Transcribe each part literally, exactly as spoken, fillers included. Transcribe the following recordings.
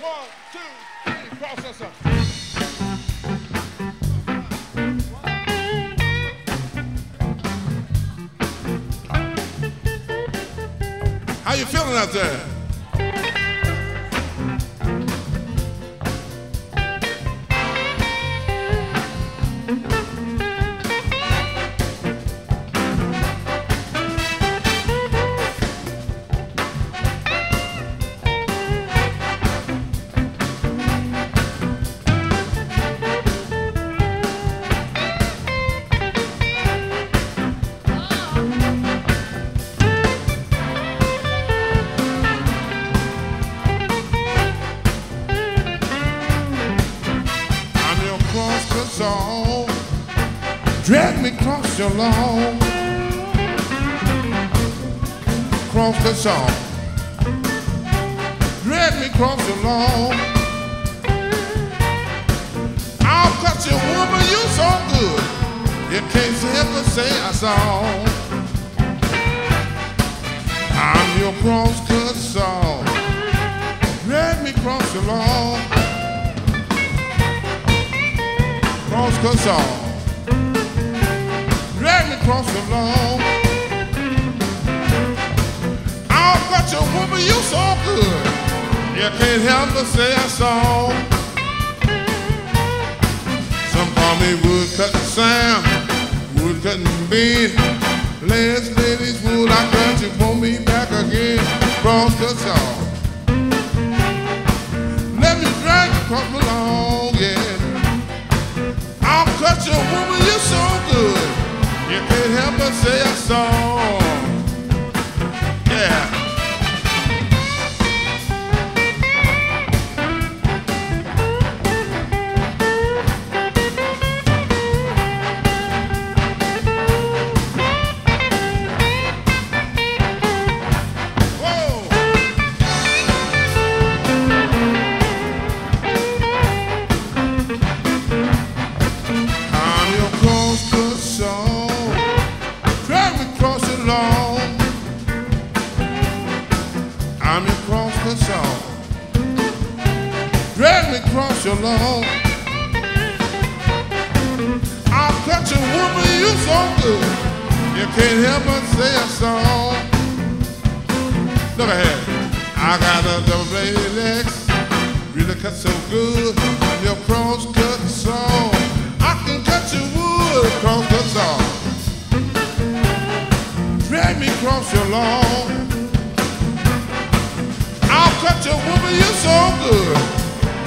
One, two, three, processor. How you feeling out there? Drag me across your lawn, cross the song. Drag me across your lawn. I'll cut you, woman, you so good. You can't ever say I saw. I'm your cross-cut song. Drag me across your lawn, cross-cut song. Drag me across the lawn. I'll cut your woman, you so good. You can't help but say I saw. Some call me woodcutting Sam, woodcutting Ben. Last lady's wood I cut, you pull me back again. Cross the song. Let me drag you across the lawn, yeah. I'll cut your woman, you so good. You can't help but say I saw. Yeah. I'm your cross-cut song. Drag me across your lawn. I'll cut your woman, you so good. You can't help but say I saw. Look ahead. I got a double-bladed axe, really cut so good. I'm your cross-cut song. I can cut your wood, cross-cut song. Drag me across your lawn. Cut your woman, you're so good.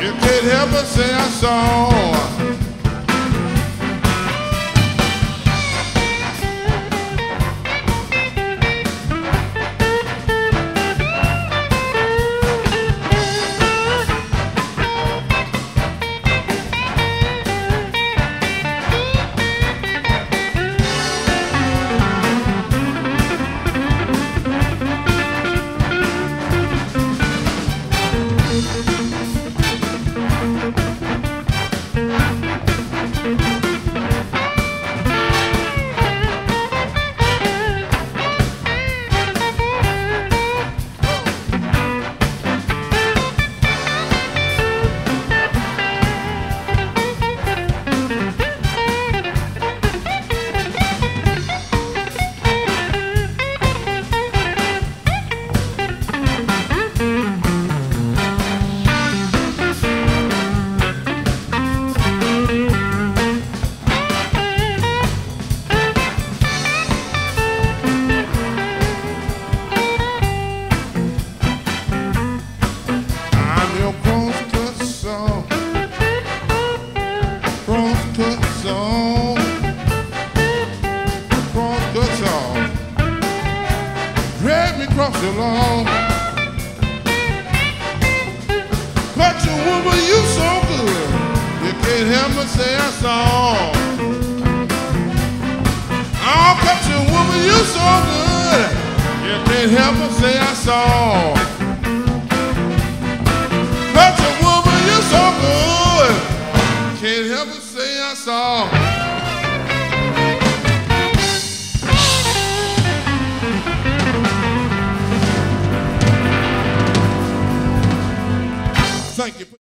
You can't help but say I saw. Drag me across your lawn. But your woman, you so good. You can't help but say I saw. Oh, but your woman, you so good. You can't help but say I saw. But your woman, you so good. Can't help but say I saw. Thank you.